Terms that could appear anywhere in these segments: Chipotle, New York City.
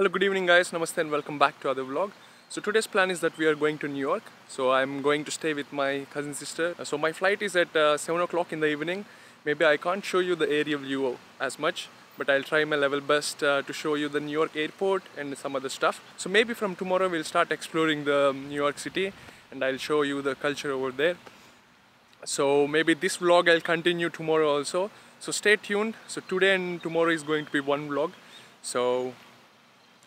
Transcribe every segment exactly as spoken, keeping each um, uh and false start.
Hello, good evening guys, namaste and welcome back to other vlog. So today's plan is that we are going to New York. So I'm going to stay with my cousin sister. So my flight is at uh, seven o'clock in the evening. Maybe I can't show you the area view as much, but I'll try my level best uh, to show you the New York airport and some other stuff. So maybe from tomorrow we'll start exploring the New York City and I'll show you the culture over there. So maybe this vlog I'll continue tomorrow also. So stay tuned. So today and tomorrow is going to be one vlog. So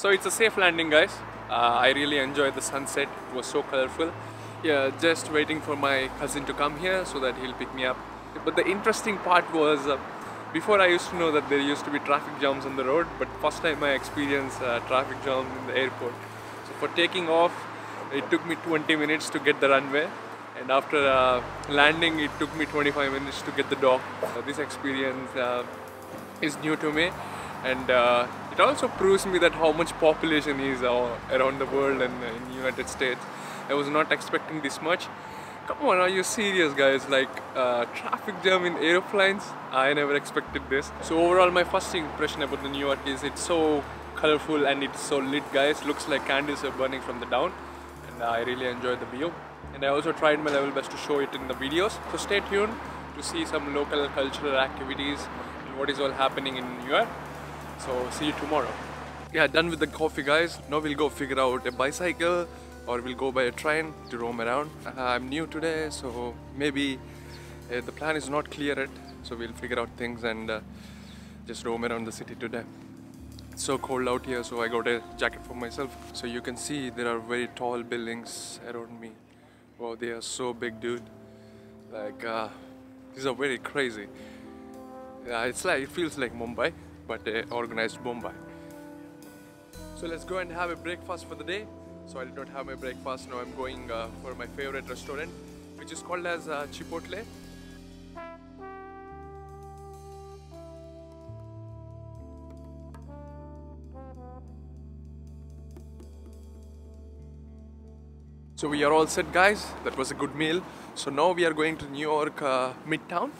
So it's a safe landing guys. uh, I really enjoyed the sunset, it was so colorful. Yeah, just waiting for my cousin to come here so that he'll pick me up. But the interesting part was, uh, before I used to know that there used to be traffic jams on the road, but first time I experienced uh, traffic jam in the airport. So for taking off, it took me twenty minutes to get the runway, and after uh, landing it took me twenty-five minutes to get the dock. So this experience uh, is new to me, and uh, it also proves me that how much population is uh, around the world and uh, in the United States. I was not expecting this much. Come on, are you serious guys? Like uh, traffic jam in airplanes? I never expected this. So overall my first impression about the New York is it's so colorful and it's so lit guys. Looks like candles are burning from the down, and I really enjoyed the view. And I also tried my level best to show it in the videos. So stay tuned to see some local cultural activities and what is all happening in New York. So see you tomorrow. Yeah, done with the coffee guys. Now we'll go figure out a bicycle or we'll go by a train to roam around. Uh, I'm new today, so maybe uh, the plan is not clear yet. So we'll figure out things and uh, just roam around the city today. It's so cold out here, so I got a jacket for myself. So you can see there are very tall buildings around me. Wow, they are so big dude. Like uh, these are very crazy. Yeah, it's like, it feels like Mumbai, but uh, organized Mumbai. So let's go and have a breakfast for the day. So I did not have my breakfast. Now I'm going uh, for my favorite restaurant, which is called as uh, Chipotle. So we are all set guys. That was a good meal. So now we are going to New York uh, Midtown.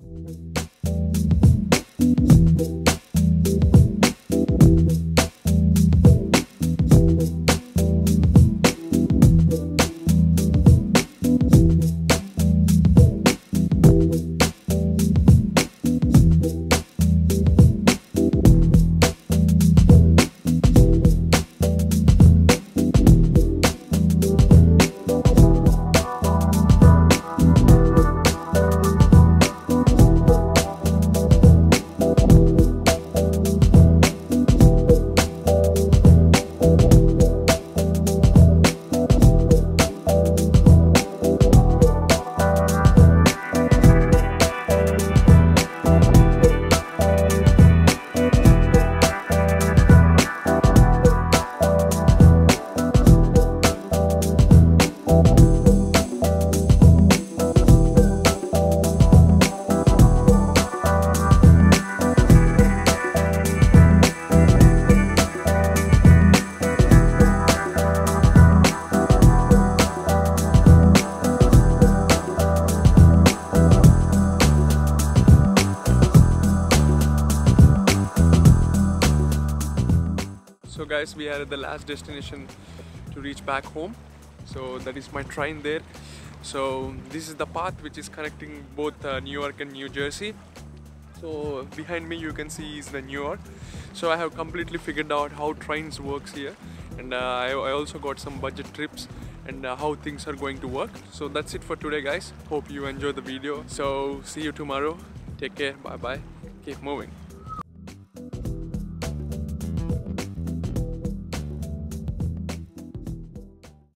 guys, we are at the last destination to reach back home. So that is my train there. So this is the path which is connecting both uh, New York and New Jersey. So behind me you can see is the New York. So I have completely figured out how trains works here, and uh, I, I also got some budget trips and uh, how things are going to work. So that's it for today, guys. Hope you enjoy the video. So see you tomorrow. Take care. Bye bye. Keep moving.